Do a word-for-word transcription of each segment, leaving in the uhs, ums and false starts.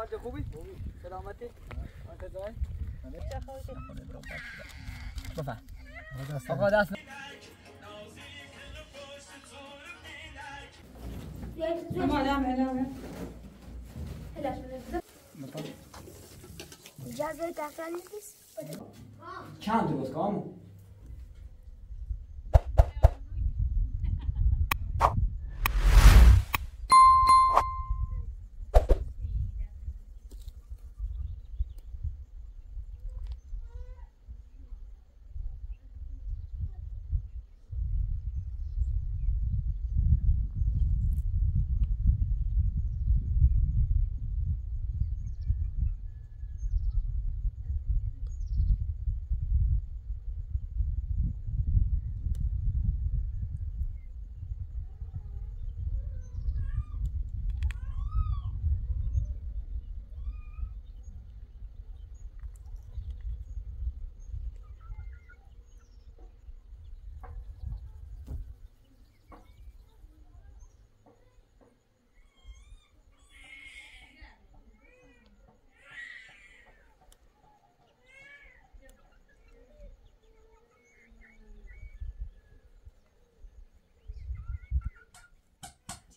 خواهد خوبی؟ سلامتی؟ آنکه دای؟ چه خواهدی؟ بفرم آقا دست نمو علام علامه هلا شو نزل مطلع اجازه تعفاني بس كان تبغى قاموا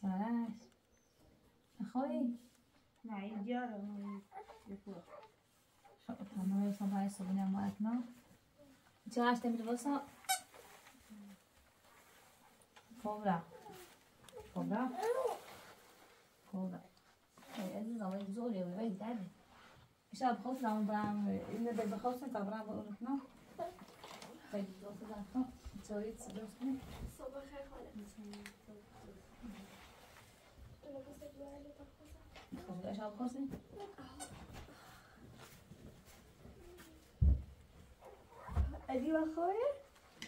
سلاش أخوي معي جارة يفوق ما يوصل هاي الصبنة مالتنا سلاش تمر الوسط كوبرا كوبرا كوبرا أي أزز الله زوري ويبيت دعبي إيش أبغى خوفنا من برام إنه ده بخوفنا تبرام بقولنا طيب زوجنا تسويت زوجنا صباح خير خالد خب ايش هالقصه؟ ادي واخوي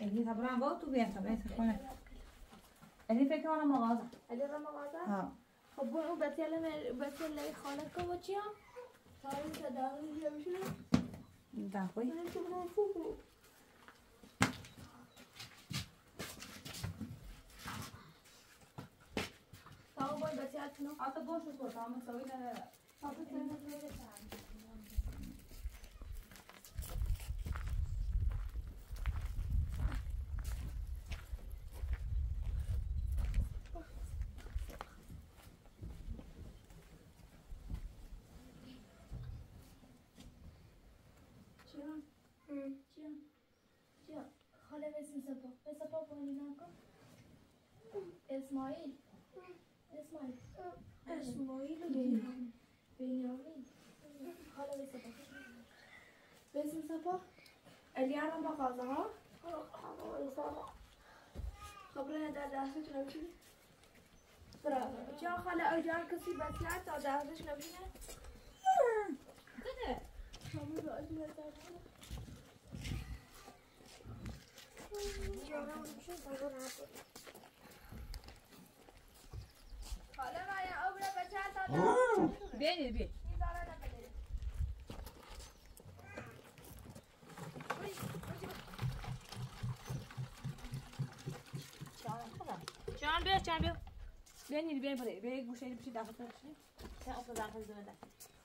ادي تبرع بوتو بيان تبعت اخونا ادي فكره على مغازه ادي رمغازه اه خبوا بتكلم بتكلم لي خالتكم وجيا صاروا تداوي يا مشو ده اخوي طاو باي بس ياتنو عطا بوش صوت عم تسوي لنا صوت لنا شويه شلون امم شلون شلون خلي بس نسبه بس ابو بنيناكم اسماعيل اسماعيل اسماعيل بنيامين بنيامين خاله بس بس نسبه اللي على مغازها خبرنا ده دهشتنا مش برافو جا خاله اجار كسي بس لا تا دهشتنا مش كده شامل اجمل تعبان يا انا مش قادر خاله رايا أبرة بچه‌ها بینید بی چان بیا چان بیا بینید بین پره بی گوشه بشی داخل بشی چه اصلا داخل زنده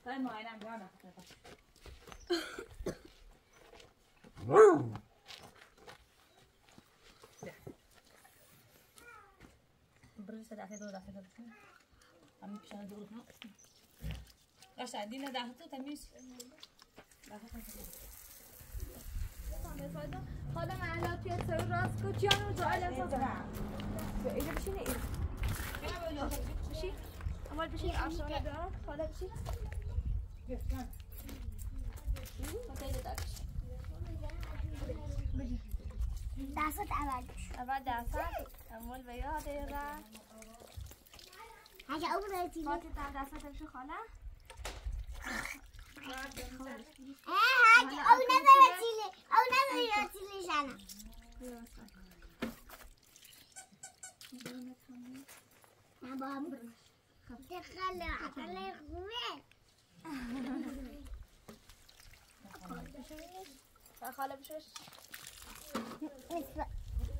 خاله معاینم بیا داخل برسه داخل دو داخل دو عم بشان دو هنا ايش عندنا داخل تميس داخل تميس هذا مع علاقه سر راسك جان وجعل صدرك اذا بشي ايه انا بقول بشي امال بشي عشرة دقائق هذا بشي كيف كان هذا داك بجي دعسات عباد عباد دعسات أمول بياض يرا حاجة أول بيتي ما تتعب دعسات مش خلا إيه هاي أول بيتي لي أول بيتي لي جانا يا بابا تخلى على الغويل خلا بشوش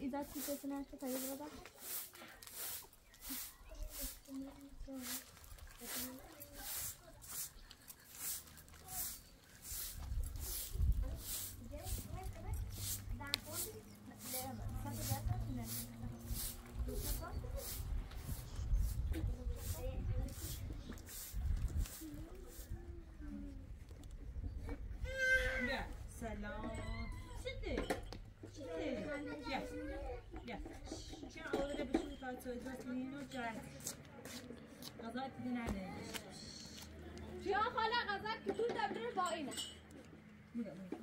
İdat sitesine açtık hadi burada. غذا تدين عليه. يا خالة غذا كتير تبدر باقينا. مدا مدا.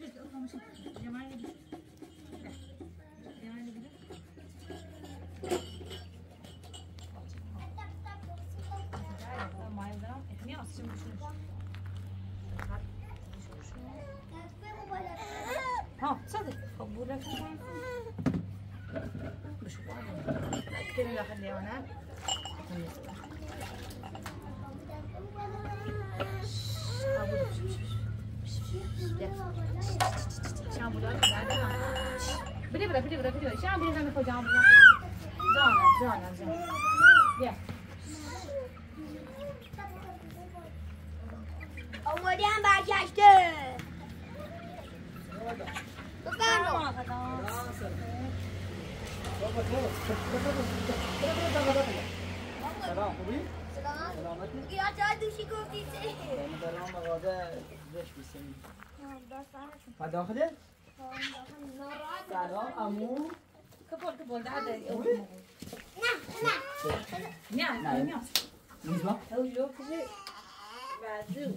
جزء أقوم شيء. جمالي جزء. جمالي جزء. ما يدرم. إحنا عصير مشوش. مشوش. ها صدق قبولك. مش كله خليه هنا بدي بدي بدي بدي بدي شو عم بيعمل خو جامبلا زانا زانا زانا يا أولي أنا بجاشته تكانو بابا كده سلام حبيبي سلام سلامتك يا جاد وشكوكي سلام غدا ليش بسمي هذا اخذه سلام امو كبر كبر ده هذا نعم نعم نعم نعم نعم هو كده بعدو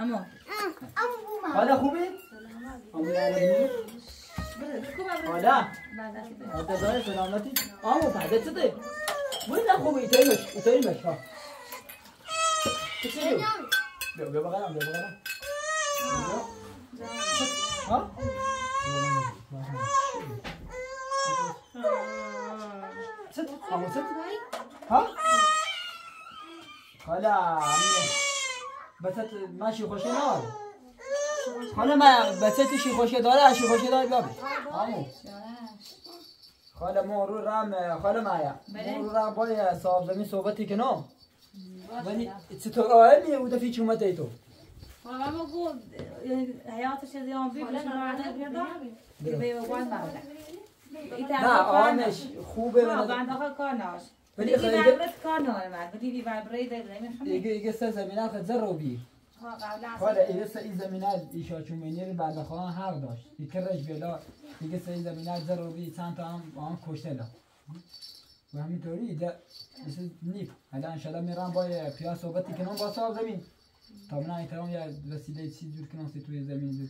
امو امو هذا خوبي امو هلا هذا ضايع سلامتي امو بعد تصدق وين اخو يتيمش يتيمش ها تسيب لا لا بقى لا بقى ها صدق امو صدق ها هلا بس ماشي خوش نار خاله ما بسات شي خوشه داره شي خوشه داره بابا امو خاله ما رو رم خاله مایا رو رم با صاحب زمین صحبتی کنم ولی چطور عالی بوده فی چومته تو ما ما گفت حیاتش از یان بی خاله ناراحت میاد به وان مالا نه آنش خوبه بعد کار ناش ولی خاله کار ناراحت ولی ویبری داریم دیگه دیگه سه زمینه خود زرو بی خاله این سه این زمینه ایشا چومینی بعد خواهان حق داشت یکرش بلا دیگه سه این زمینه ضروری چند تا هم هم کشتلا و همینطوری ایده مثل نیب حالا انشالله میرم با پیا صحبتی کنم با صاحب زمین تا من احترام یا وسیله چی جور کنم سی توی زمین جور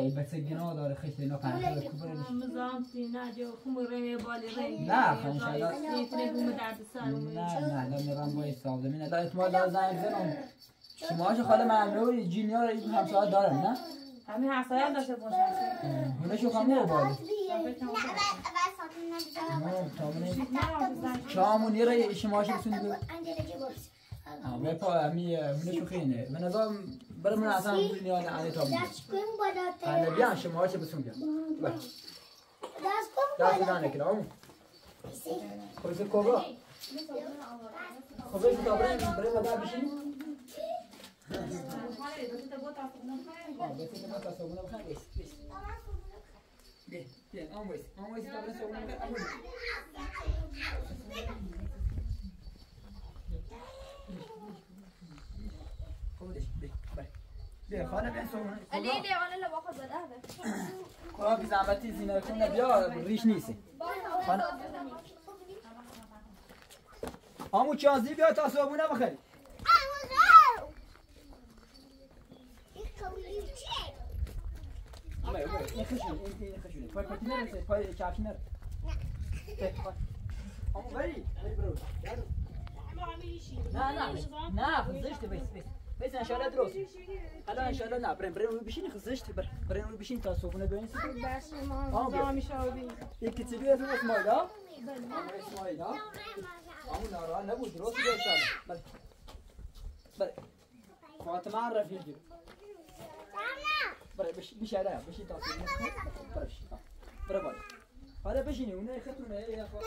زی بچه گناه داره خشت اینا پنجره کوبره مزام سینا جو خم رمی بالی رمی نه انشالله نه نه نه میرم با صاحب زمین حالا احتمال لازم زنم شماهاش خاله ممنوع جینیار این همسایه دارن نه؟ همین همسایه داشته باشه حالا شو خامو رو باید شامون یه رای شماهاش بسونی بود؟ همه پا همی منشو خیلی من ازا برای من اصلا بودی نیان علی تا بود حالا بیان شماهاش بسون بیان دست دانه کلا همون خوزه کبرا خوزه کبرا برای مدر بشین خب زحمتی زینه کنه بیا ریش نیست همون چازی بیا تا صابونه بخری ما يقول لك خشن انت خشن فاي فاي فاي شاكنر امو بري بري برو ما عامل شيء لا نعمل نعم خزشت بس بس بس ان شاء الله دروس خلاص ان شاء الله نعم برين برين بشين خزشت بر برين بشين تاسو بنا دوين سيك بس ما مشاوبين يكتبي اسم اسماء لا اسماء لا اول نرى نبو دروس ان شاء الله بل فاطمه عرف يجي بري بش مش هذا بشين تاسو برش برافو هذا بشيني هنا يخترون يا اخوان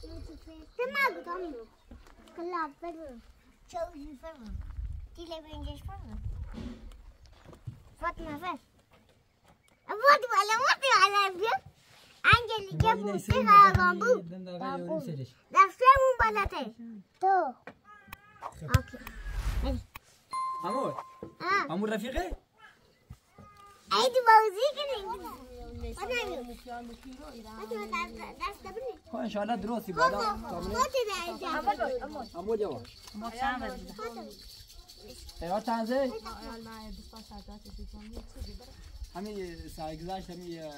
تمام تمام كلاب فلو تشوفي فلو تيلي بنجش فلو فاطمة فلو أبوت ولا موت على بيت عندي اللي جابوا سيرة بامبو بامبو دافعوا مبلاتين تو أوكي عمود عمود رفيقي عيد موزيك خو ان شاء الله دروسي بالا امو جواب امو تعمل ايوا تعزي همین سرگذشت همین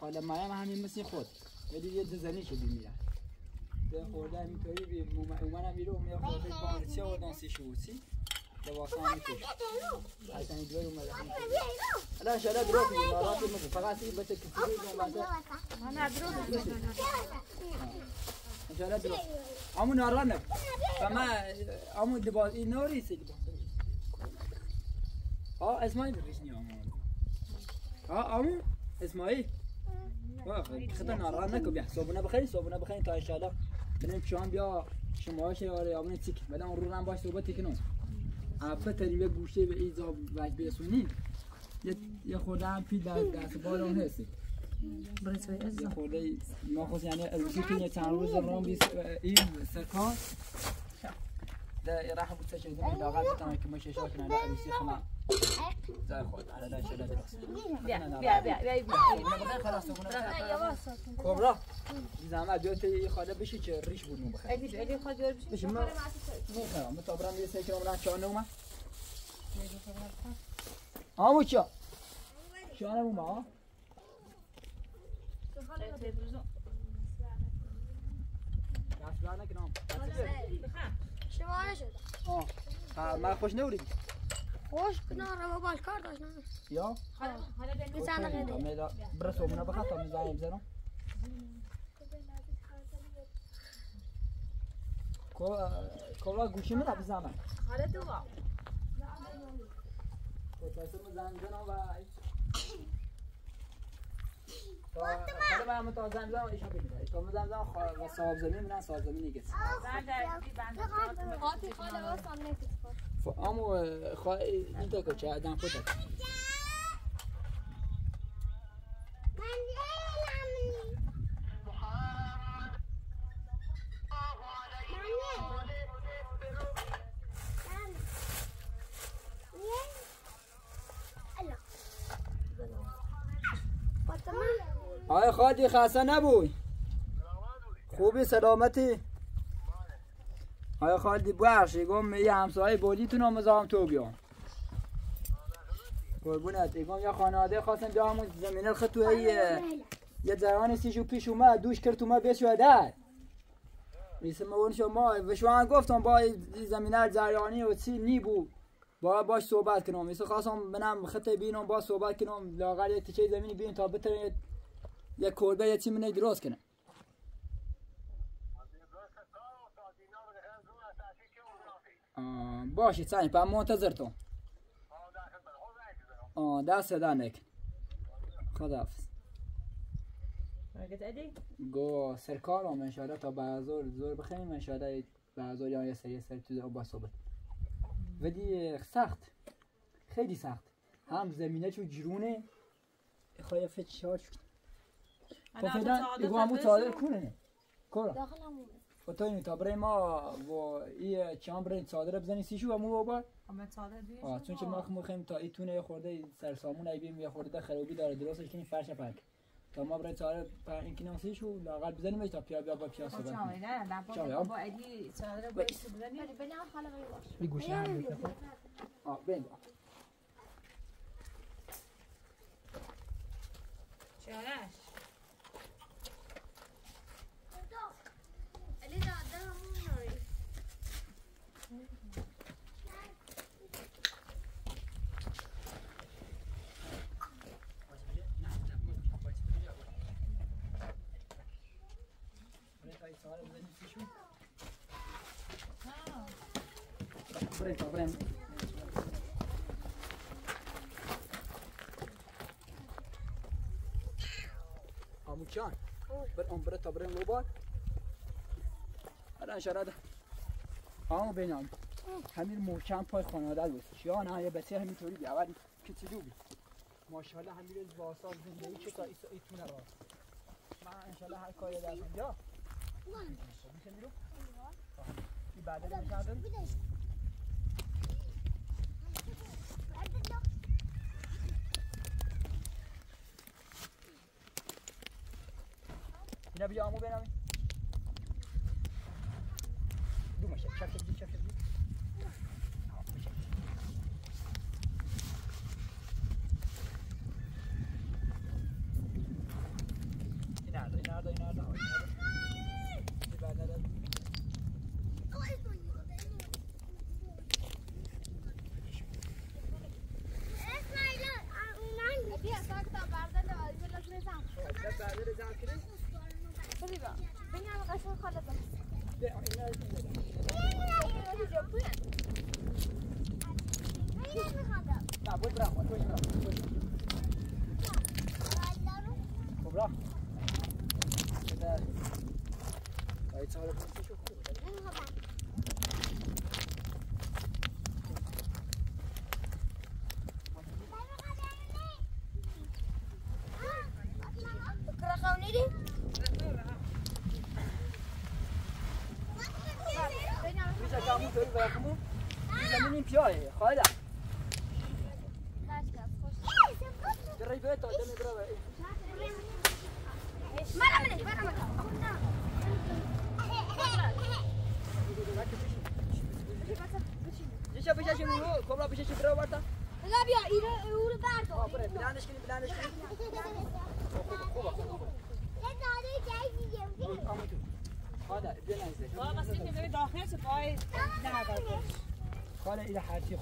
خاله مریم همین مثل خود ولی یه زنی شدی میرن به خورده همینطوری اومنم میره اومده خورده پارسی و دانسی شوسی لباس هم میکشه حتی این دوی اومده لا ان شاء الله دروس مباراه مثل فقط بس كتير انا دروس ان شاء الله دروس عمو نرانب فما عمو لباس نوري سي اه اسماعيل بيجني عمو اه عمو اسماعيل واخا خدنا نرانك وبيحسبونا بخير يحسبونا بخير تا ان شاء الله بنمشي شلون بيا شماش يا عمو تيك بلا نروح عم باش صحبتك نو عفوا تريبه گوشه به ایزا باش برسونید یه خورده هم پی دست بال اون هستی یه خورده ما خود یعنی روزی که یه چند روز رام بیس این سرکان راح بود سشن زمین لاغل بتانه که ما ششا کنن در روزی خما زای خود على در شده درست بیا بیا بیا بیا بیا خلاص کبرا زحمت بیا توی خاله بشی که ریش بود نون بخیر علی خود بیار بشی بشی ما میخوام متابرم یه سه کیلومتر چانه اومد آمو چا؟ شانه اومه ها؟ دست برد نکنه آم شماره شده آه من خوش نوریدی؟ خوش کنه رو باش کار داشت نمید یا؟ بزنه قیده برس اومونه بخط تا میزنیم بزنم کورا گوشی میره بزنم خاله دو با واسه زنجان و خدا برام تا زنجان ایشو بگیره تا زنجان و صاحب زمین میرن صاحب زمین میگه فامو خا این تا کوچه آدم خودت آی خادی خسته نبوی خوبی سلامتی آی خادی بخشی گم یه همسایه بودیتون آموزام تو بیام قربونت گم یه خانواده خواستن بیا همون زمینه خط تو یه زران سیجو پیش اومد دوش کرد تو ما بشوده میسم اون شما و شما گفتم با زمینه زرانی و چی نی بود با باش صحبت کنم میسم خواستم بنم خط بینم با صحبت کنم لاغر یه تیکه زمینی ببین تا بترین یا کوربه یا چی منه درست کنه باشی سانی پا منتظر تو آه دست دانک خداحافظ گو سرکار هم انشاءالله تا بازور زور بخیم انشاءالله بازور یا یه سر یه سر تو با صحبت ولی سخت خیلی سخت هم زمینه چون جرونه خواهی فچه فعلا يقوم متعادل كونه كورا داخلهم وتاني تبرئ ما وإيه كم برئ متعادل بزني سيشو هم هو بار متعادل ديش آه تونش ما خم خم تا إتونه يخورده سرسامون أيبيم يخورده خرابي داره دراسة كني فرش پاک تا ما برئ متعادل پاک إن كنا سيشو لاغر بزني مش تبيا بيا بيا سبب چاله نه چاله با أدي متعادل بس بزني بنا خاله غيرش بيگوشي هم آه بند چالش Let's go. Right, so I'm ready to shoot. Wow. Put it over him. Amucan. But on Brett over him, Robot. الان شرده آمو بینام همین محکم پای خانواده بود یا نه یه بسیار همینطوری بی اول کتی دو بی ماشاءالله همین روز باساز زندگی که تا ایتونه را من انشالله هر کاری در اینجا میشه میرو این بعد از میشهدن اینه بیا آمو بینامی ماشي شاكر دي شاكر دي ينادى ينادى ينادى يبادر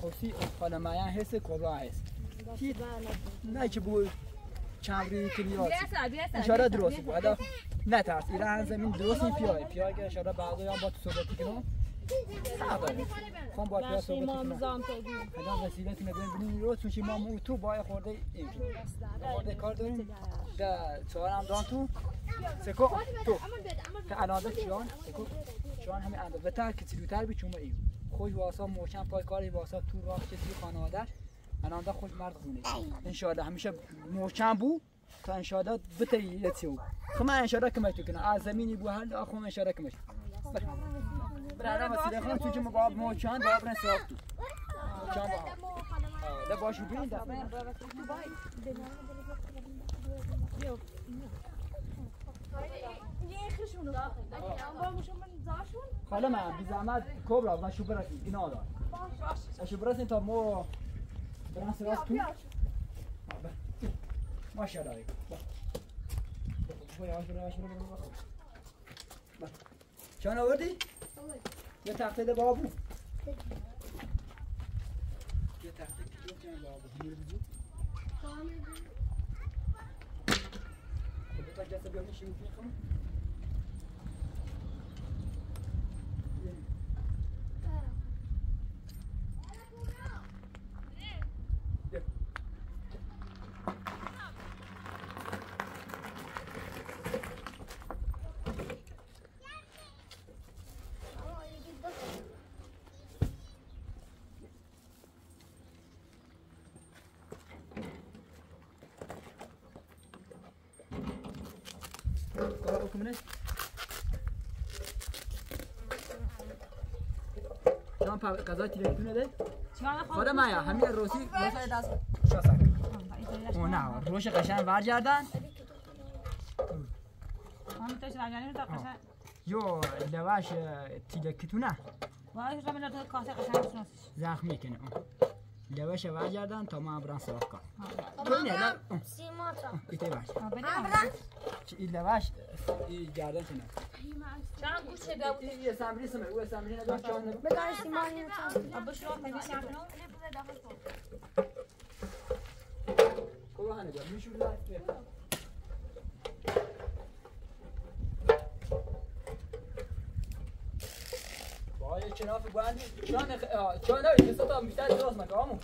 خوشی خاله مایا هست کبرا هست کی نه که بو چمری کلیات اشاره درست بعدا نترس ایران زمین درست پیای پیای که اشاره بعدا یا با تو صحبت کنم خون با تو صحبت کنم خدا وسیله کنه ببینیم رو چون ما تو با خورده این خورده کار داریم ده چهارم دان تو سکو تو تا اندازه چون سکو چون همین اندازه تا که چلوتر بی چون ایو خوش واسا موشن پای کاری واسا تو راه کسی خانواده‌اش انانده خوش مرد خونه ان شاء الله همیشه موشن بو تا ان شاء الله بتیتیو خما ان شاء الله کما تو کنه از زمینی بو هل اخو ان شاء الله کما برادر وسیله خان تو چه مباب موشن باب نه ساخت تو موشن باب ده باشو ببین ده یخشونو حالا من بی زحمت کبرا و شو برسید اینا دار باشه برسید تا ما برن سراغ تو ماشاءالله چون آوردی؟ یه تخته ده بابو یه تخته که بابو میره بجو خب تا جسد بیانی شیوکی میخوام پا قضا تلفن ده خدا مایا همین روسی مثلا دست شاسا او نه روش قشنگ برگردن همین تاش راگانی تا قشنگ یو لواش تیلکتونه واش را من تو کاسه قشنگ شناس زخمی کنه لواش برگردن تا ما برن سراغ کار نه سیما تا برن چی لواش گردن کنه چرا گوشه داوود یه سمری سمه او سمری نداشت چون بگار سیمانی چون ابو شروع می‌کنه شامل نه بده داخل تو کو هانه بیا میشو لاست چنان فیگوندی چنان اخ... چنان نوید کسا تا بیشتر درست مکه همون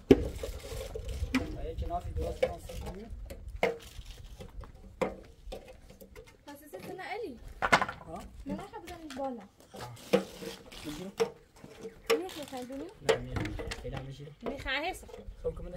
یه چنان فیگوندی درست کنیم حساسیت نه علی نه نه حبودم بالا میگیرم میخ میخواه دونیم؟ نه میخواه خیلی هم میشه میخواه هسته خوب کمونه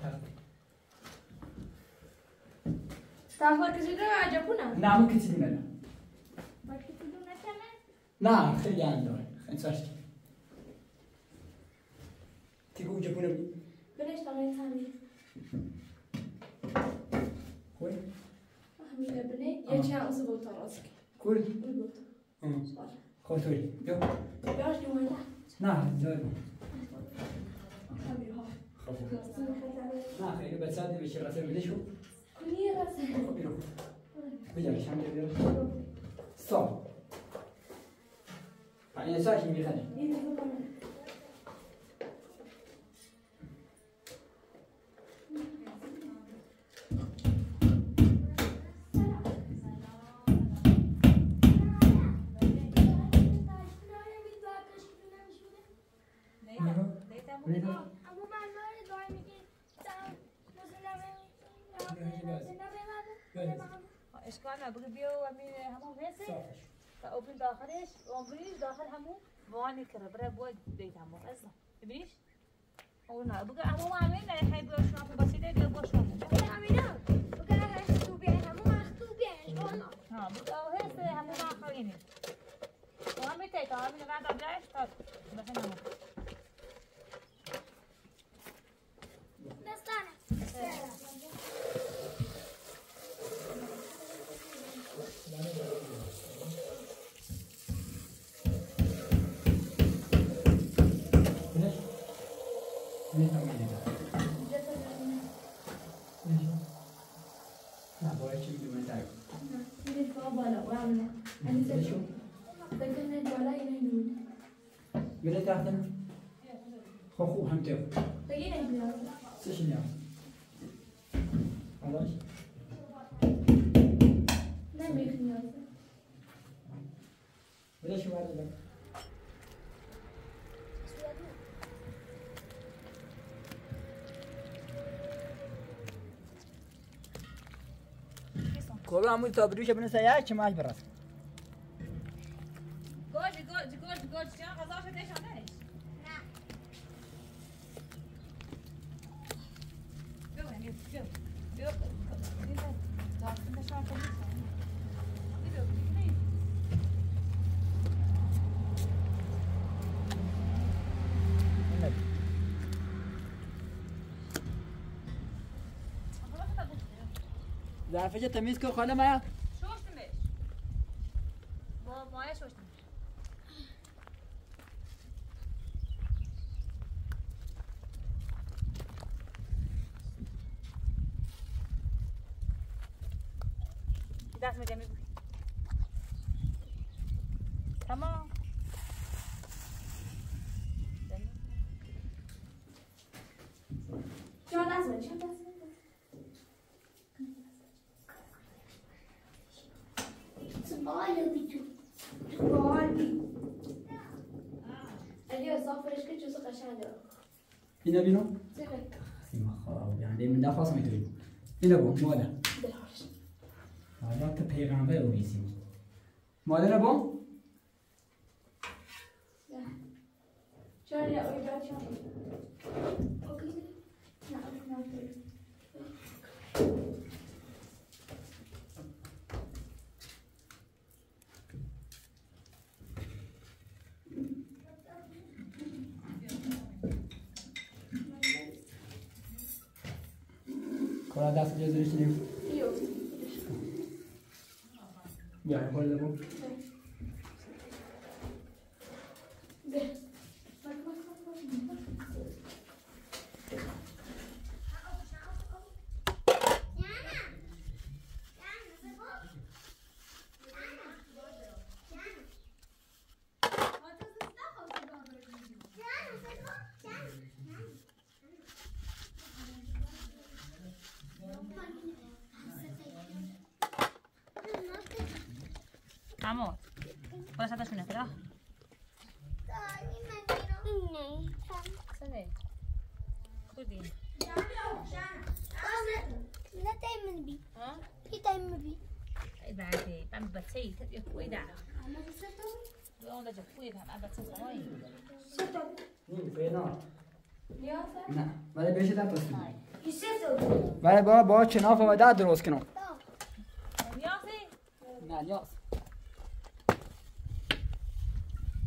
كافنا. كافنا كتير عجبونا. نعم كتير منا. بس كتير نتمنى. نعم خير عندنا. إنساش. تيجوا عجبونا. بنش تمني ثانية. كوي. أهمي أبني يجيء أصبو تراسك. كوي. أمم. خطوري. يو. ياش نوينا. نعم جايبو. لا خير بتساعدني بشي راسل بدي شو؟ كلية راسل بيروح بيجي مش عم يدير صار يعني ساكن بيخلي اشكالنا بغبيو وامين همو بيسي فأوبن داخلش وانبريش داخل همو واني كرا برا بوي بيت همو أصلا تبريش قولنا بقى همو عاملنا يحيي بقى شو عمو بسيطة بقى بقى شو عمو بقى عاملنا بقى همو اختو بيعي همو اختو بيعي وانا ها بقى وهيس همو مع خريني وامي تيتا وامينا بعد عبلاش طب بحنا همو نصطانع نصطانع خوب هم تیو. دیگه نمیاد. سعی نیم. آداش. نمیخواد. ولی شما دارید. کل همون تابرویش بنا سیاه چه ماج براست. گوش گوش گوش گوش چه خزاش دیشانه. لا فجأة تميزك وخلنا معاه شو تميز babaya çalıştım. Tamam. Çorba hazır, çorba hazır. Sabahla bitti. Sabahli. Ali أصفر إيش كنت جوزك عشان ده. هنا بينو؟ زين. ما خاب يعني من دافع سميته بينو. هنا بون ما ده. حالا تا پیغمبر رو میزیم مادر با؟ نه چرا نه اوی برای چرا اوکی نه نه اوکی کارا دست جزرش نیم يعني هو اللي ممكن Vamos, ¿puedes hacer una espera?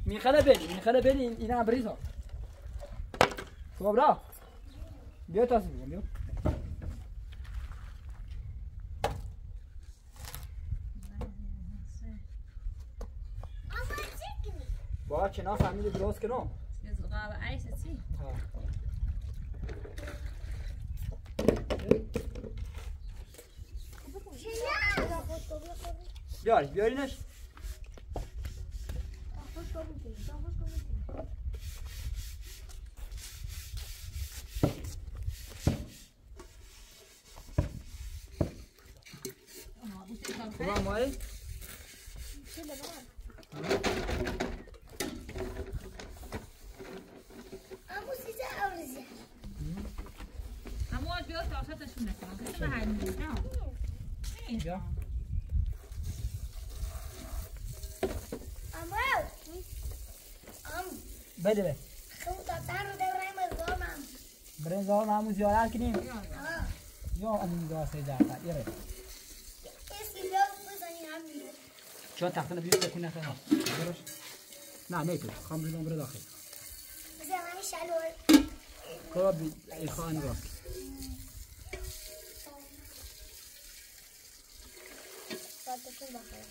من خلا بلي من خلا بلي إنا عم بريزها صبابلا بيو تاسبي بيو باش ناف عميلي بروس كنوم يزغاب عايز تسي ها بيار بيارينش Hoş geldin. Hoş geldin. Ama bu sefer tamam mı? Şöyle bak. Ama size arıza. Ama diyor taşa taşınma. Taşınma halinde. Ne? Ya. بله خود تارو داریم زمان برای زمان همون زیارت کنیم یا امین داسته دارد یه ره اسکی بیاد بزنی هم بیره چون تختن بیرد بکنی نخیر نه نه تو خام بیرون برای داخل زمانی شلور کارا بی ایخان را باید تو بخیر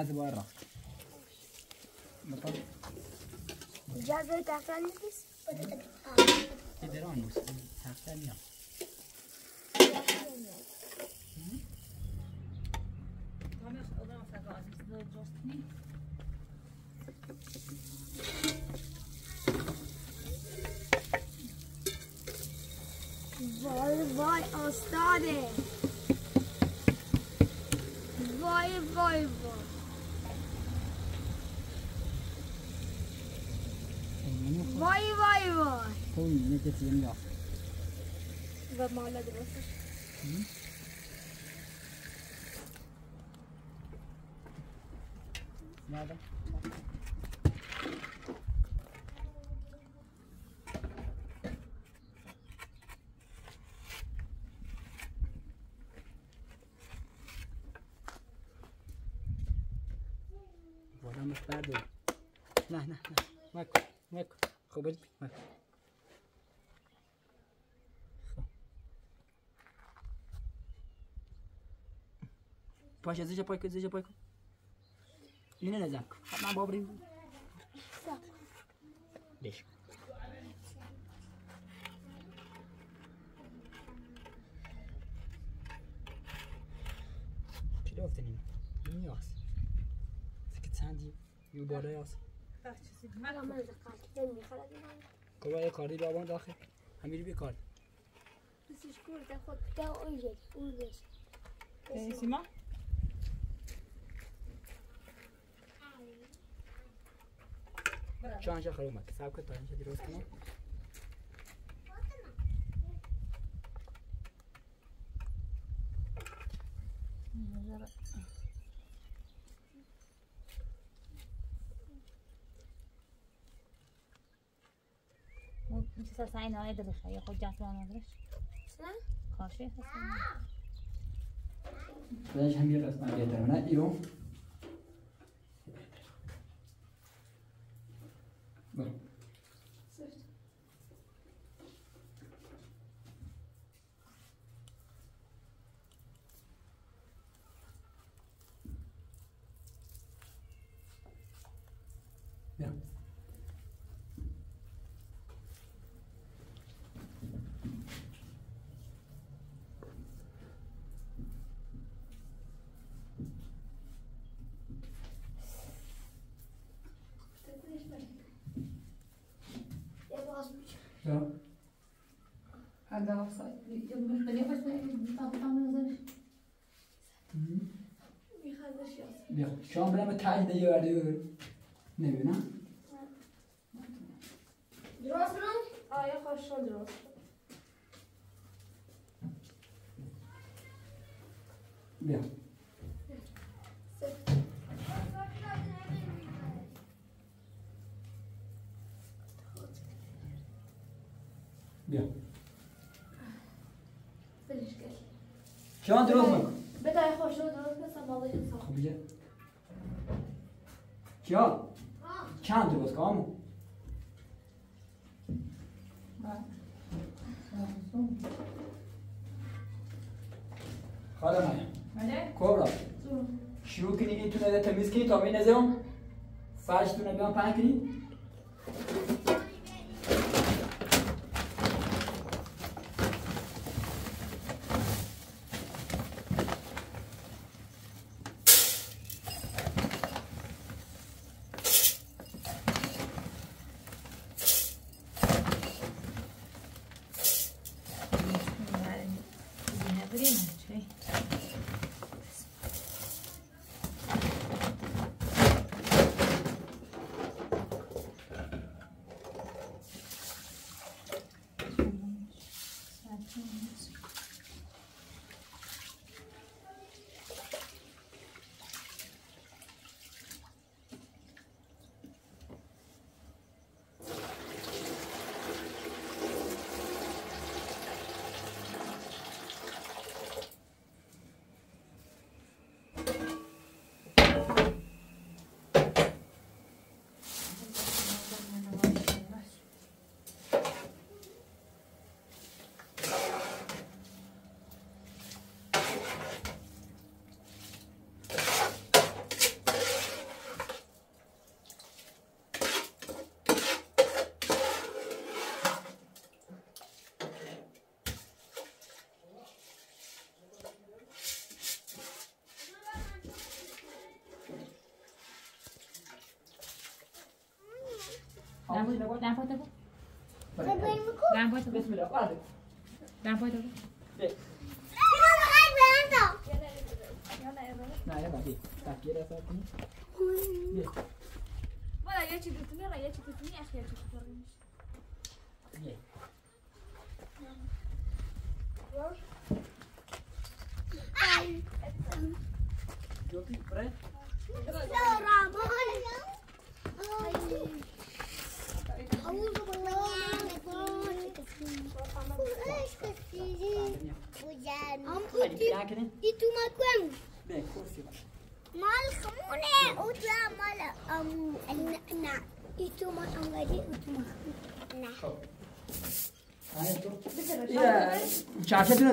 از برا مطلب جازه تختن نیست بده تختن دران نیست تختن یا وای وای استاده وای وای وای وای وای وای تو میگه چی میگه و مالا درست مالا عمك بعده. نه نه نه نکن نکن. خب برید بیرون. پاشا زیجا پای کن زیجا پای کن. اینه نزن کن. حتما با بریم. بیش. چی دفته نیم؟ نمی آس. سکت سندی یو بالای آس. کبای کاری بابان داخل. همیشه بیکار. بسیج کرد خود تا اونجا اونجا. سیما؟ شو هنشه خلومه کساب کن تا هنشه دیروز کنم میشه سر سعی نهایی درشه یا خود جات بانا درش کاشی هستم درش هم یه قسمه بیتر منه ایو هذا صعب يمكن أن يحصل بطاقة منزل. بيخلص يا. شو عم بعمل كاي ده يوارده نبينا. دراسة؟ آه يا خوش شو دراسة. بيا. بيا. شلون دروس ماكو؟ بدها يا خوي شلون دروس بس ما ضيع صح. خب جا. شلون؟ شلون دروس قاموا؟ خاله مريم. مالك؟ كبرى. شو كني انتو هذا تميز كني تعملين زيهم؟ فاجتونا بيهم فاكري؟ دعم بوده دعم بوده دعم بوده بسم الله قاضي دعم بوده بس يلا هاي بنتو يلا يلا لا يا بنتي تاكير يا فاطمه ولا يا تشي بتني ولا يا تشي بتني اخي يا تشي بترنيش يلا جوتي بري لا رامون أعوذ بالله من الشيطان الرجيم. وإيش كثير وجان. أم كنت يتوما كم؟ بيك كوسي. مال خمونة وتلا مال أمو النعناع إتو ما أمري إتو ما نعم. إذا شافتنا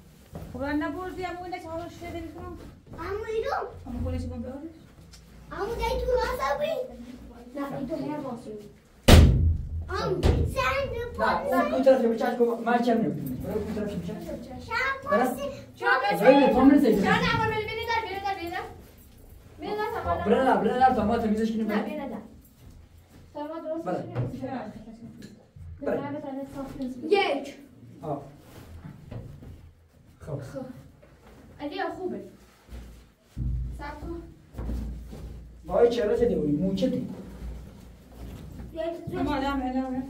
Ура, на борде я муля чаро шеде биком. А мы идем. А мы колись бом беориш. А мы дай ту расаби. На иду я васю. Ам, сэнде пон. Да, кутра же бчачко мачем не. Ура, кутра же бчачко. Шапас. Шапас. Зайли помните. Я на амал бели дар, бели дар, бели дар. بلا لا بلا لا بلا لا طماطم ميزش كده لا بلا لا طماطم درست بلا بلا بلا ياك اه خلاص ادي اخوبه ساعته باي تشرش دي مو كده يا ماما لا لا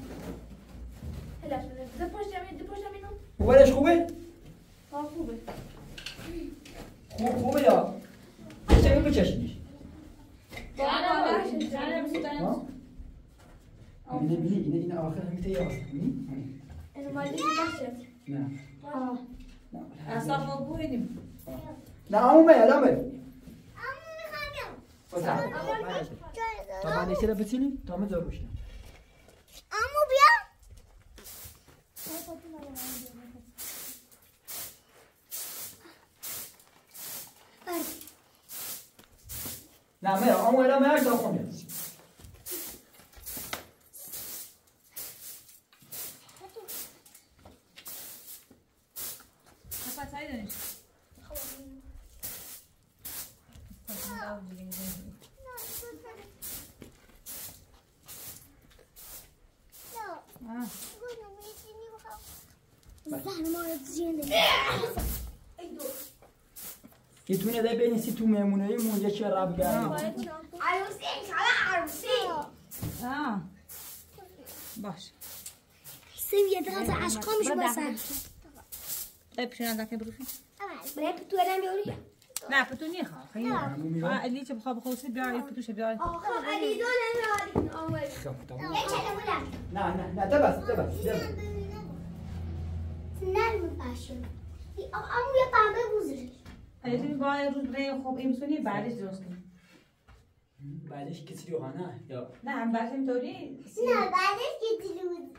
هلا ده باش تعمل ده باش تعمله ولا اخوبه اخوبه اخوبه يا Sen mi çeşmiş? Bana bak şimdi sana bir tane. Yine bile yine yine ahir hemite yaz. Elim aldı başladı. Ne? Aa. Asabı bu benim. Ne ama ya lan ben. Amını kandım. O da. Tamam ne sıra bitirin? Tamam zormuş. Ama bu ya. لا ما هو لا ما يقدر يقوم يعني. خلاص عايزين. خلاص. لا. زهر ما تزين. يتوني ده بين ستو ميموني موجة شراب جامد عروسين شعلا عروسين اه باش سيب يدغزة عشقه مش بسهل طيب شنو عندك نبروفين؟ بلاي بتو انا بيوري لا بتو نيخا خينا اللي تبخوا بخوا سيب بيعي بتو شبيعي خب علي دون انا هادي من اول ايش انا بلاك لا لا لا تبس تبس تبس سنال مباشر امو يطعم بوزري این باید رو برای خوب امسونی بعدش درست کنیم بعدش کتری ها نه یا نه هم بعدش اینطوری نه بعدش کتری بود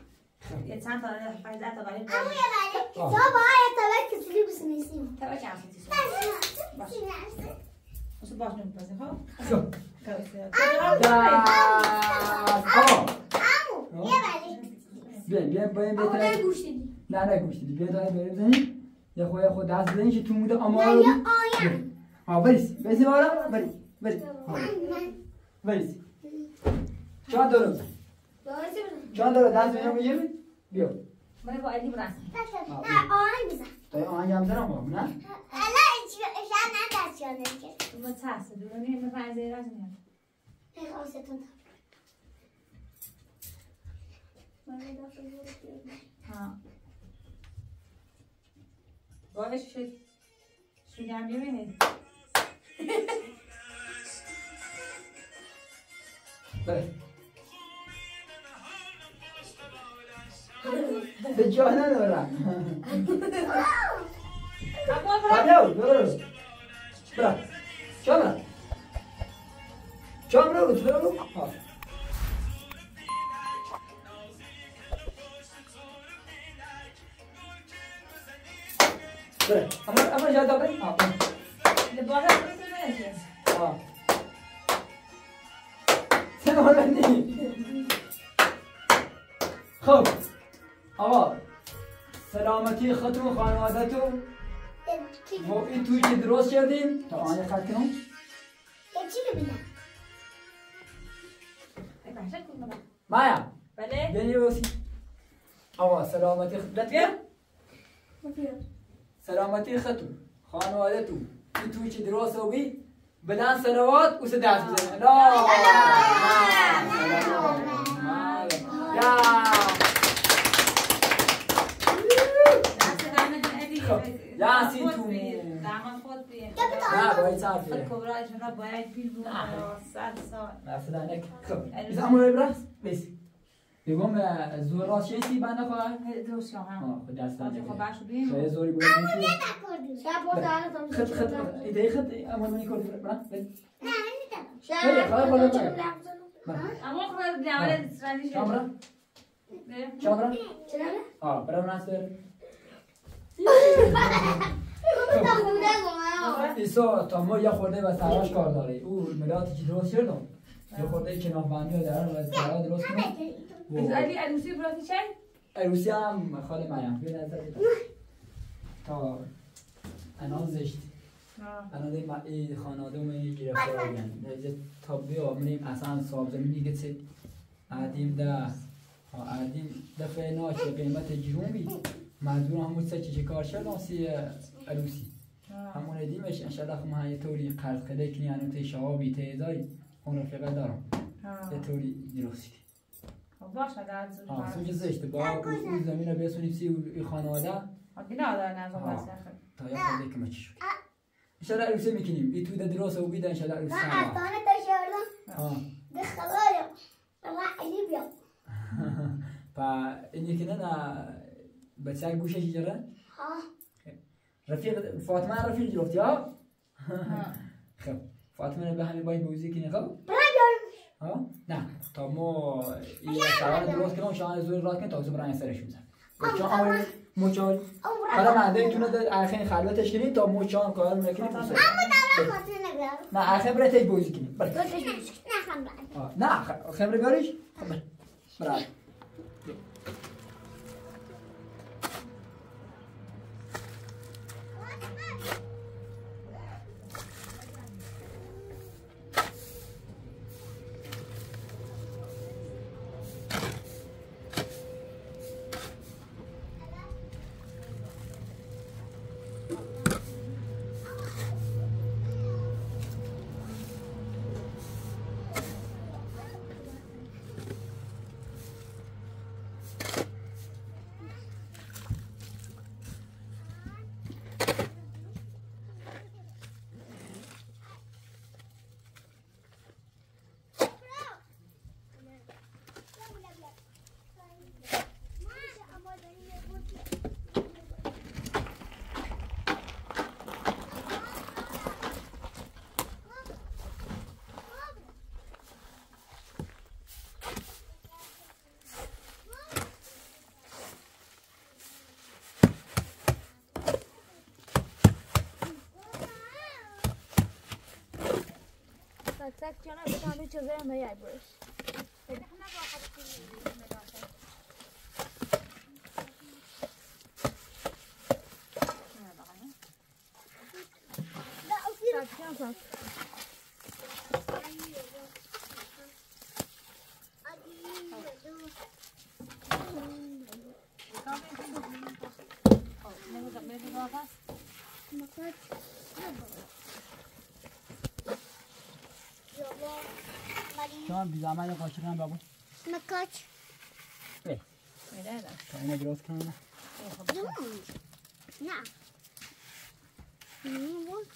یه چند تا پنج تا باید اما یه بعدش کتری باید تا باید کتری بسنیسیم تا باید چند کتری بسنیسیم باشه باشه باشه نمیپسیم خب خب امو امو یه بعدش بیایم بیایم بایم بیایم امو نه گوشتی دی نه نه گوشتی دی بیایم بایم بزنیم یا خو یا خو دست بزنی که تو موده آمار بی ها بریس بریسی بارا بریس بریس بریس چند دارو بزن چند دارو دست بزنی بگیر بیا من با علی برسم نه آهنگ بزن تو آهنگ هم دارم بابا نه الان شاید نه دست یاد نمیگیرم ما ترسه دونی میفرزه ایراد میاد خواستون من دفعه بود ها باهاش شد شدم ببینید به جا ندارم برو برو برو جا برو جا برو برو بره امر امر جا دبر ها لباره بره ها سنورني خب آقا سلامتی خودتون خانوادهتون ما این توی که درست کردیم تا آن خط کنم چی ببینم مایا بله بینی بسی آقا سلامتی خودتون مفید سلامتی خطو خانوادتو توی چی درست و بی بلند سلوات و سه دست بزنید يا ياسين تومي دعم فوتي لا بايت عارفه الكبرى جنب بايت بيلبو ساعه ساعه لا فلانك اذا امر براس بس بيقوم زور راشيتي بنا فا دوسيا ها خدي استاذ خباش بين شويه زوري بقول شو شاب وطالع خد خد ايدي خد امرني كل برا لا عندي تمام شاب أموخ رد لعوالد إسرائيلي شامرة شامرة آه برا ناصر ایسا تا ما یه خورده به سراش کار داره او ملات چی درست کردم یه خورده کنافبندی و دران و سرا درست کنم از علی عروسی براتی چه؟ عروسی هم خاله مریم بیاد از علی تا انام زشتی الان این خانواده من گرفته رو بگن تا بیامونیم اصلا صاحب زمینی که چه عدیم ده عدیم دفعه ناشه قیمت گیرومی مزدور همون سه چه کار شد ناسی عروسی همون عدیمش انشالله من یه طوری قرض خیلی کنی هنو تی شعابی تیزایی اون رفقه دارم یه طوری گرفتی باشه در زور آه سوچه زشته با اون زمین رو بسونیم سی خانواده بینا دارن از اون بسته تا یه خیلی کمه چی شد ان شاء الله عروسه میکنیم این توی دراسه و بیده ان شاء الله عروسه من ارتانه تشاردم به خلایم الله علی بیام پا اینی که نه بچه های گوشه چی جره؟ ها رفیق فاطمه رفیق جرفتی ها؟ خب فاطمه رو به همین باید بوزی کنی خب؟ برای ها؟ نه تا ما این سوال درست کنم شاید زور راد کنیم تا بزن برای سرش بزن چون آماریم موچال حالا مردم تونه در آخرین خلوتش کنید تا موچان کار میکنید اما دارم خاطر نگرم نه آخر بره تایی بوزی کنید نه خبر نه آخر بره بیاریش خبر برای ساعت چند وقت میشه زن میای برش؟ شما بیزامه یا قاشقه هم بابو؟ مکاچ بله بله تا اینه درست کنم نه؟ نه نه بود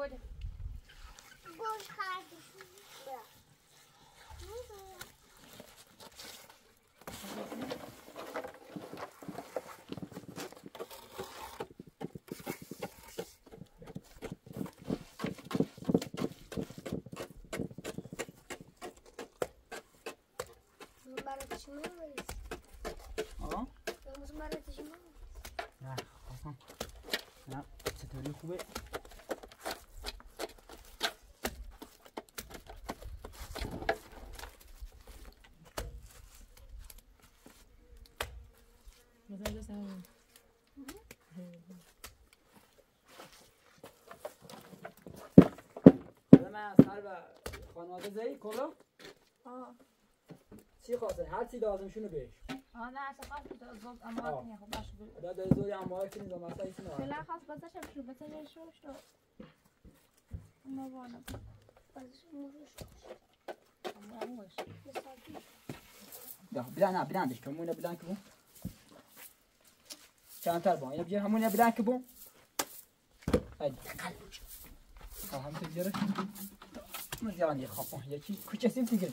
What? What's happening? Gracias. و خانواده زایی کلا؟ آه چی خواستن؟ هر چی لازم شونه بهش آه نه اصلا خواست بود زود امارات نیه خب باشه بود دا داری زود امارات نیزم اصلا ایسی نوارد خلا خواست بازشم شو بسنه شو شو اما بانم بازشم موش اما موش بلا نه بلا دش کمونه بلا کبون چندتر بان اینو بجیر همونه بلا کبون هایدی هم تجارش مزیان یه خب یکی کوچسیم دیگه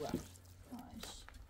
Vay. Hayır.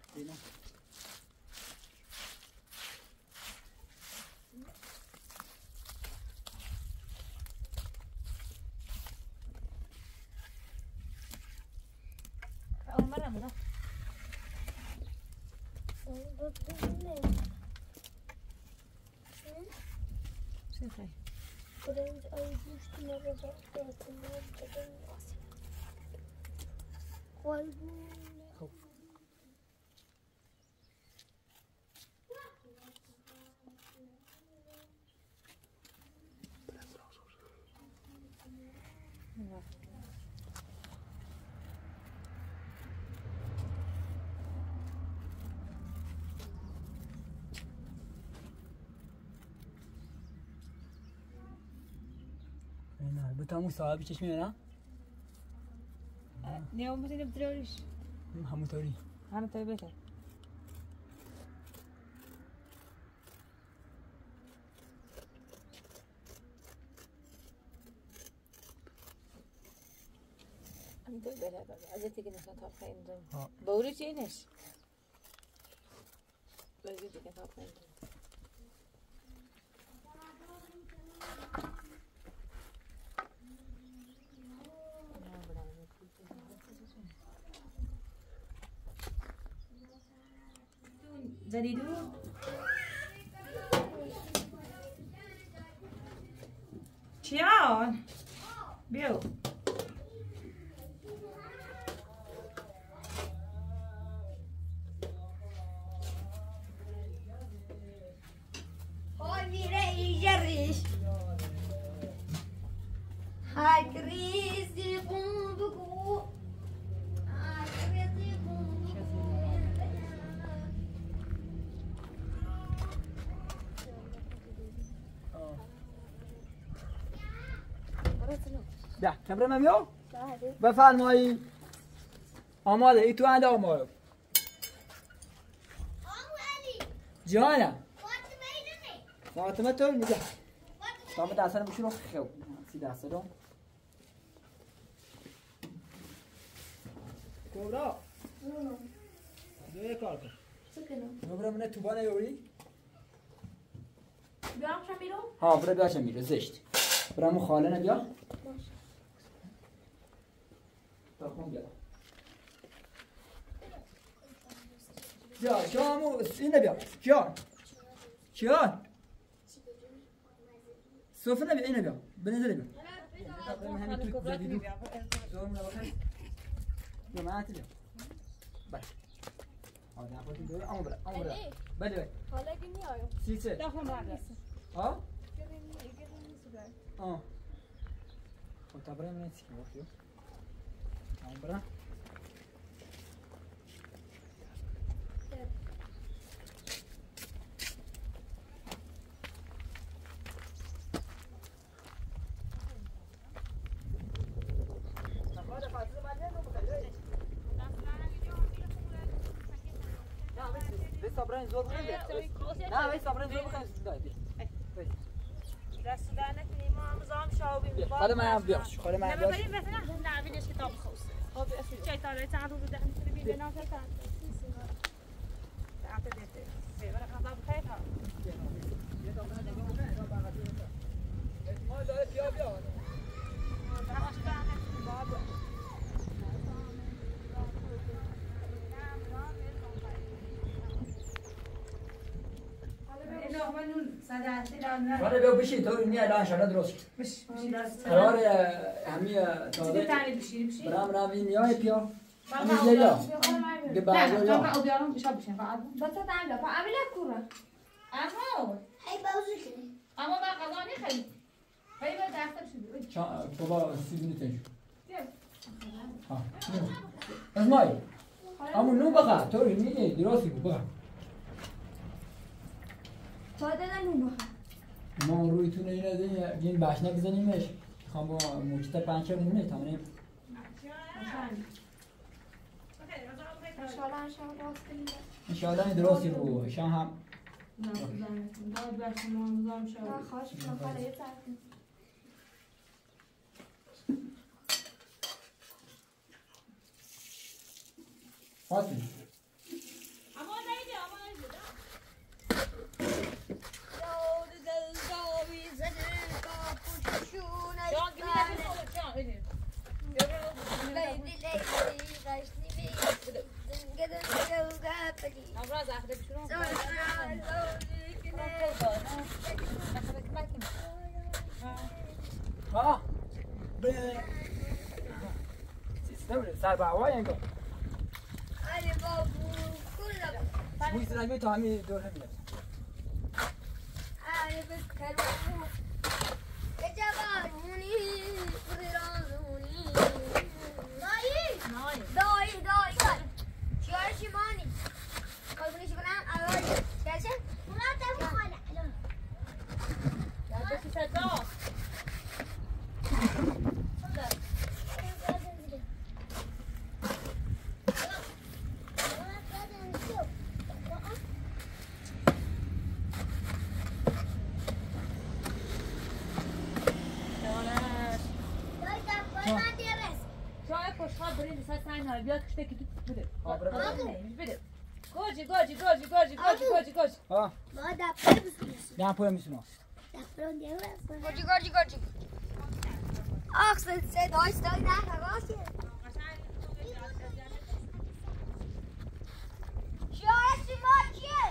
Bu tam sahibi çeşmiyor ha? Ne olmuş yine bitiriyoruz? Hamut öyle. Hamut öyle beter. Hamut öyle beter. Azet ekin insan tapka indim. Bağırı çeyiniz. Azet ekin tapka indim. Zaridu Ciao Bill كبر ماميو؟ بفعل ماي أمال إيه تو عنده أمال؟ جوانا؟ فاطمة تقول مزح. فاطمة دعسنا بشرو خيو. سيدا سلام. كبرا؟ نعم. ده كارك. سكنه. كبرا من توبانا يوري؟ بياش ميرو؟ ها برا بياش ميرو زشت. برا مو خالنا بيا؟ Ya şamı yine bir şam şam sofrada bir yine bir benzer bir ben hani bir video zoruna bakayım cemaat diyor bak hadi yapalım böyle ama bırak ama bırak böyle böyle hala geliyor size telefon vardı ha gelin gelin süper ha o tabre mi çıkıyor bakıyor Ambra. صبرين زور بخير. لا بس صبرين زور بخير استعدي. دست دانت نیمام زام شاوبیم. خاله من هم بیاش. خاله من هم بیاش. نمی‌بینی مثلا نه بینش کتاب خوست. خب اصلی. چای تاله تعرض بوده می‌تونی بینی نه تا تعرض. تعرض دیده. به برای خطاب خیلی ها. ما داره بیا بیا. داشت دانت بابا. حالا ببیشی تو اینی الان شده درست بشه قرار همیه تازه تعریف بشه بشه برام رام اینیای پیا میزلا به بعدو یا تو بیارم بشه بشه بعد بس تعال فاعمل كره اما هي باوزك اما ما قضاني خلي هي بده اكثر شو بابا سيبني تنش ها اسمعي اما نو بقى تو اینی درستی بقى تا دادن اون بخواه ما رویتون این از این بشنه بزنیمش میخوام با موجتر پنکه مونه تمنیم انشاءالله انشاءالله این درستی رو شم هم نه بزنیتون داد برشون مانوزام شد نه خواهش کنم خواهده یه پرکن خواهدیم اما دایده اما دایده ها ب سيستم سبعة وين قال علي بابو كله وين سلامي تعمل دور هنا علي بكر جبانوني برازوني داي داي داي داي شارشي ماني قلبني شبنان أول شاشة مرات أبو خالع لا لا تسيطر بیا کشته کی تو بده. بده. گوجی گوجی گوجی گوجی گوجی گوجی گوجی. آه. ما دفتر میسونیم. نه پول میسونیم. دفتر دیگه است. گوجی گوجی گوجی. آخ سه سه دای دای نه خواست. شورش ما چیه؟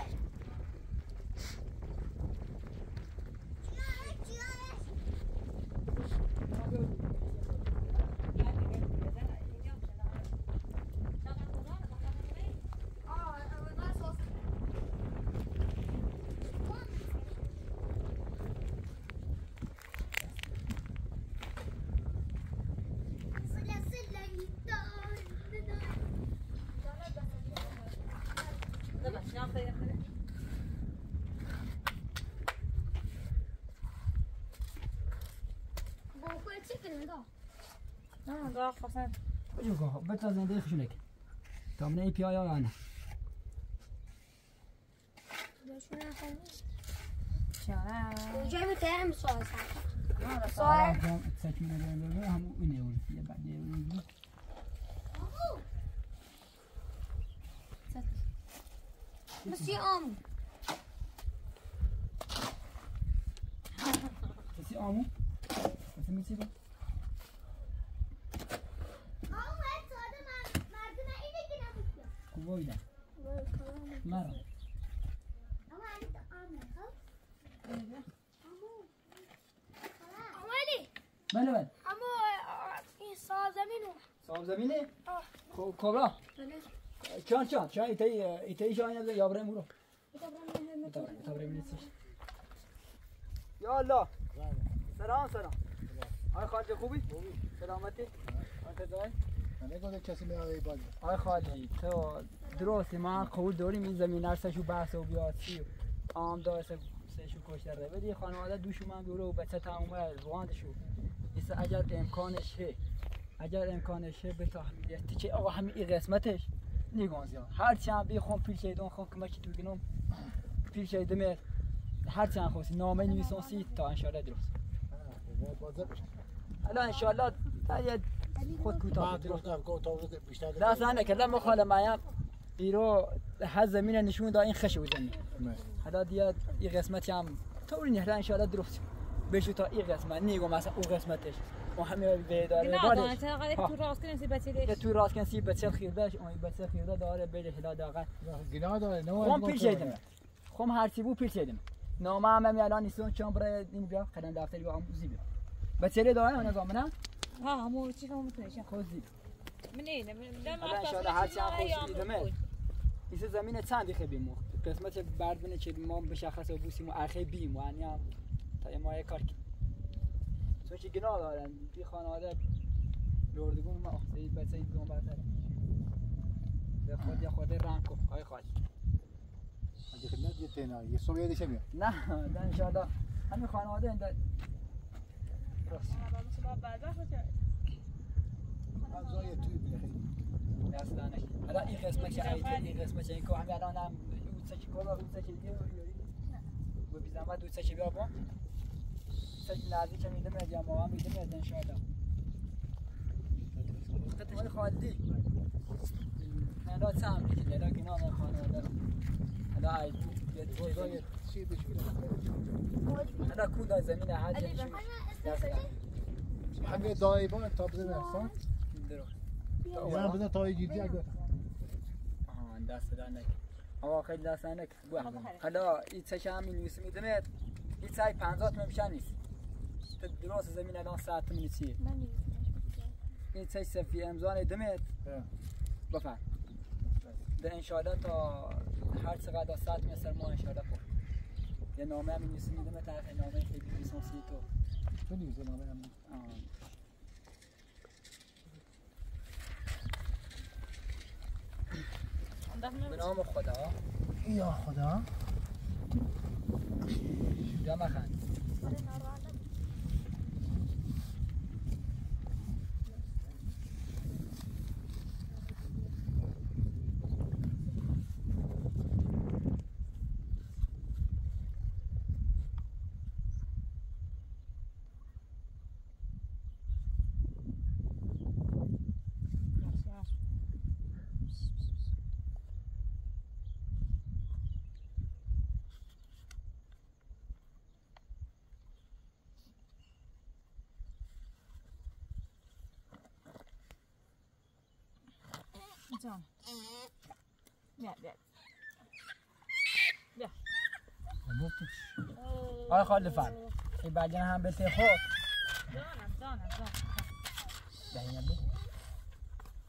لا خلاص بجوكو بتزن دي خشلك تمني اي بي اي انا شو انا خليني شارع جايبه تعمل صوص لا صوص ساكنه انا هم منين يا بعدين بس يا امي بس يا امي بس ميسيبه وای نه مرا اما انت آمین خب اما علی بله بله اما این صاحب زمینه صاحب زمینه کبرا چند چند چند ایتا ایتا ایشان یا برای مورو ایتا برای مینیستش یا الله سلام سلام آی خالج خوبی؟ سلامتی آنت دای؟ نگوده کسی میاد بالا. آی خالی تو درستی ما قبول داریم این زمین ارسشو بحث و بیاسی عام داشت سشو کشتر بدی خانواده دوشو من بیرو بچه تمام رواندشو ایسا اگر امکانشه اگر امکانشه به تحمیلیتی که آقا همین این قسمتش نیگان زیان هرچی هم بخوام پیل شایدان خوام کمکی تو بگنم پیل شاید دمیر هرچی هم خواستی نامه نویسانسی تا انشالله درست حالا انشالله باید خود کوتاه درست درست هنه کلم مخاله مایم ایرو هر زمین نشون دا این خش و زمین حالا دیاد این قسمتی هم طوری نهره انشالله درست بشه تا این قسمت نیگم مثلا اون قسمتش وهمي بيداري بالي انت غادي تكون راسك نسيبه ليش قلت راسك نسيبه تاع الخير باش اون يبات الخير دار بالي حدا داغ غناده نوال قوم بيل جدم قوم هارتيبو بيل جدم نوما ما ميلاني سون شامبر نيمجا قدام دافتي بهم زيبه بتيري دار انا زمانه ها مو شي فهم تنشا خوزي منين من ما عرفت هارتي عم خوزي اذا زمينه ثاني خبي مو قسمت بردونه چه ما بشخص بوسيمو اخي بيم يعني تا ما يكار چون که گناه دارن توی خانواده لردگون ما اختیاری بچه این دوم برتره به خود یا خود رنگ کن های خواهد اگه خدمت یه تینا یه صبح یه دیشه میاد نه در انشاءالله همین خانواده این در راست افضایه توی بخیلی اصلا نکی حالا این قسمه که عیده این قسمه که این که همین الان هم اوچه که گل و اوچه که دیگه و بیزمت اوچه که بیا با سعی لازم چه میدم از جامعه میدم از انشالله. خدمت خالی. نه داد سام دیگه نه داد کنار خانه داد. داد یه دو چی بیشتر. داد کودای زمین هدیه شد. همه دایبان تابزی می‌رسند. یه بدن تایجی دیگه. آها دست دانک. آوا خیلی دست دانک. حالا این تشامی نیست میدم از. این سعی پنجات میشه نیست. درست زمین الان ساعت منیسیه. این چه سفی امضای دمید بفهم. در انشالله تا هر چقدر ساعت میسر ما انشالله پر. یه نامه منیسی دمید تا نامه خیلی لیسانسی تو. تو نیوزه نامه هم. به نام خدا. یا خدا. یا مخان. Yeah, yeah. Yeah. I got the fun. If I didn't have a bit of hope,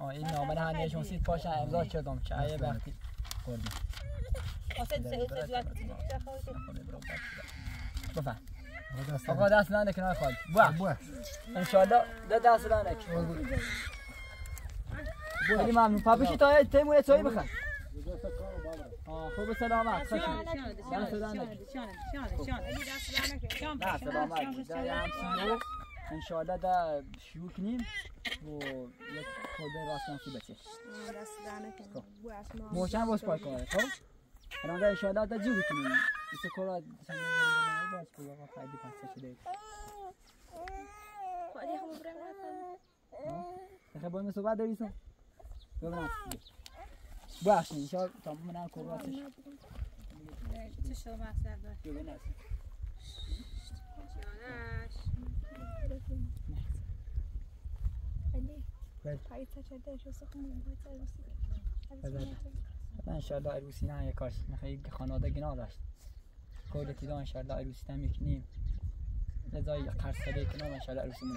oh, you know, but I don't see for sure. I'm not sure. Don't try about it. Oh, that's not a canal. Well, I'm sure that that's not a canal. خیلی ممنون پاپیشی تا تیمونه چایی بخن خوب سلامت خوشم دست دانکی دست دانکی در همسیلو انشاءالله در شروع کنیم و یک خورده راست نمسی بچه محشن باز پای کنه خب الان در انشاءالله در جوری کنیم ایسا کورا باز کنیم خیلی پسته شده خواهدی خب برم نکنم خب بایم صحبت داریسم ببینم باشه اینجا تمام نه کوراتش چه شما مطلب داره ببین اصلا جانش علی پای چاته شو سخن میگه ان شاء الله عروسی نه کاش میخوای خانواده گنا داشت کولتی ان شاء الله عروسی تام میکنیم رضای قرصه کنم ان شاء الله عروسی مون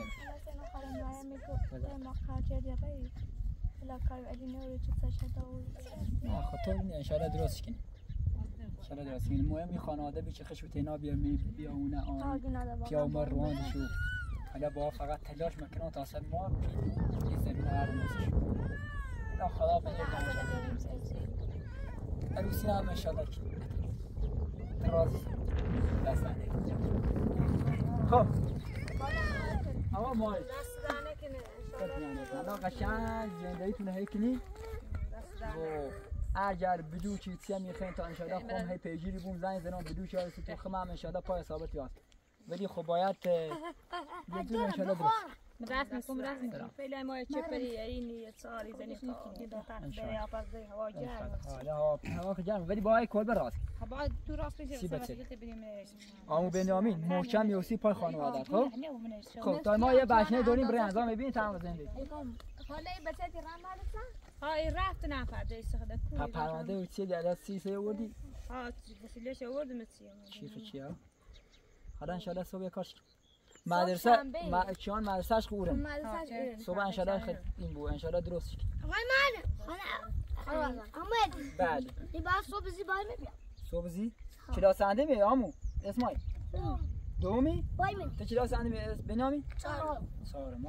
لا کار علی نوری چطور شده و نه خطر نیست انشالله درست کنیم انشالله درست کنیم مهمی خانواده بیچه خشو تینا بیامی بیاونه آن پیامبر رواندشو حالا با فقط تلاش میکنن تا سر ما یه زمین آرامشش نه خدا بگیرد عروسی هم انشالله کنیم تراز دست دانه خب اما مال دست دانه کنه لا قشنگ زندگیتون هیکنی رو اگر بدو چیزی میخواین تا انشالله خون هی پیگیری بون زنگ زنم بدو چی هست تو خمه هم انشالله پای ثابت یاست ولی خب باید یه دونه انشالله درست مدرس میکنم رز میکنم فعلا ما چه پری اینی ساری زنی دریافت داری هوا گرم حالا هوا گرم ولی باید کل بر راست باید تو راست بشه سیبت بریم آمو بنیامین محکم یوسی پای خانواده خب خب تا ما یه بچنه داریم برای انجام ببین تمام زندگی حالا این بچه دیگه رم حالتن ها این رفت نفرده استفاده کنید پرونده و چیه در سی سه آوردی ها وسیلهش آوردم چیه چی چی ها حالا انشالله صبح کارش مدرسه ما چون مدرسهش خوبه مدرسه صبح انشالله خیلی این بو انشالله درست شد آقای معلم حالا حالا آمد بعد این بعد صبح زی باید میام صبح زی کلاس اندی میامو اسمای دومی تو کلاس اندی بنامی چهارم چهارم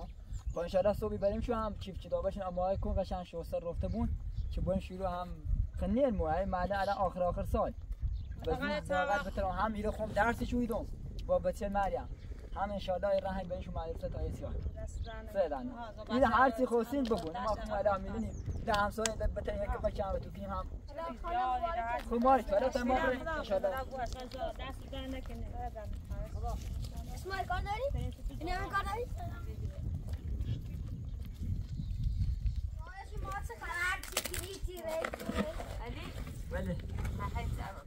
با انشالله صبح بریم شو هم چیپ چی دابشن امای کن قشنگ شوستر رفته بون که بریم شروع هم خنیر موهای معلم الان آخر آخر سال بس فقط بترم هم میره خوب درسش ویدم با بچه مریم هم انشالله راه بینشون مدرسه تا یه سیاه سه دانه این هرچی خوستین بگون ما خود مالا میدونیم ده همسایه بتر یک بچه هم بتوکیم هم خود ماری تو حالا ما بریم انشالله دست دانه نکنه اسمار کار داری؟ اینه هم کار داری؟ مالا شما چه خرار چی چی علی؟ ولی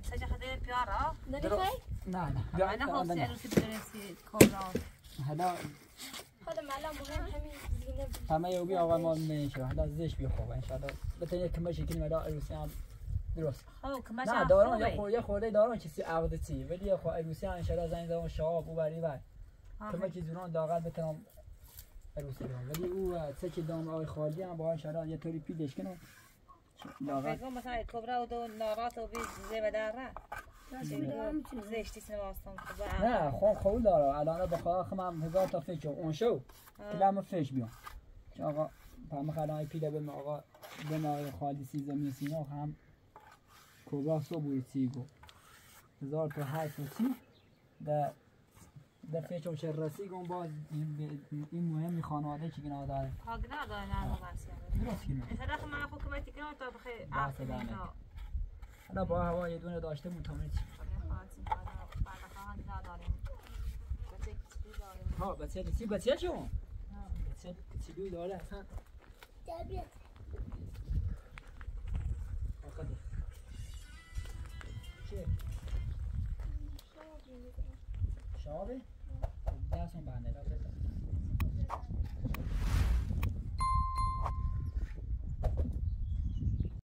سجا خدای پیارا درست نه نه انا هو سعر الفدرسي كورا هلا هذا معلم مهم همين تمام يوبي اول ما نيشو هلا زيش بيخو ان شاء الله بتني كمشي كلمه لا الوسام درست ها كمشي لا دارون يا خو يا خوله دارون چیزی عقدتی ولی يا خو الوسام ان شاء الله زنگ زدم شاب و بری بعد كمشي زوران داغت بتم الوسام ولی او سکی دام آقای خالی هم با ان شاء الله یه طوری پیدش کنم داغت مثلا کبرا و دو نارات و بی زبه داره نه خون خول داره الان بخواه خمم هزار تا فکر اون شو کلم فش بیان چون آقا پرمخ الان پیده بیم آقا بیم آقای خالی سیزمی سینا هم کبرا صبح سیگو هزار تا هشت سی در در فکر و چه رسی گون باز این مهمی خانواده که گناه داره ها گناه داره نه آقا سیاره درست کنه اصلا خمم خود کمتی گناه تا بخیر عقل گناه حالا با هوا یه دونه داشته مطمئن چیم ها بچه دیسی بچه شما بچه کچی دوی داره حسن جبیت آخده چه؟ شابه شابه؟ دستون بنده را بزن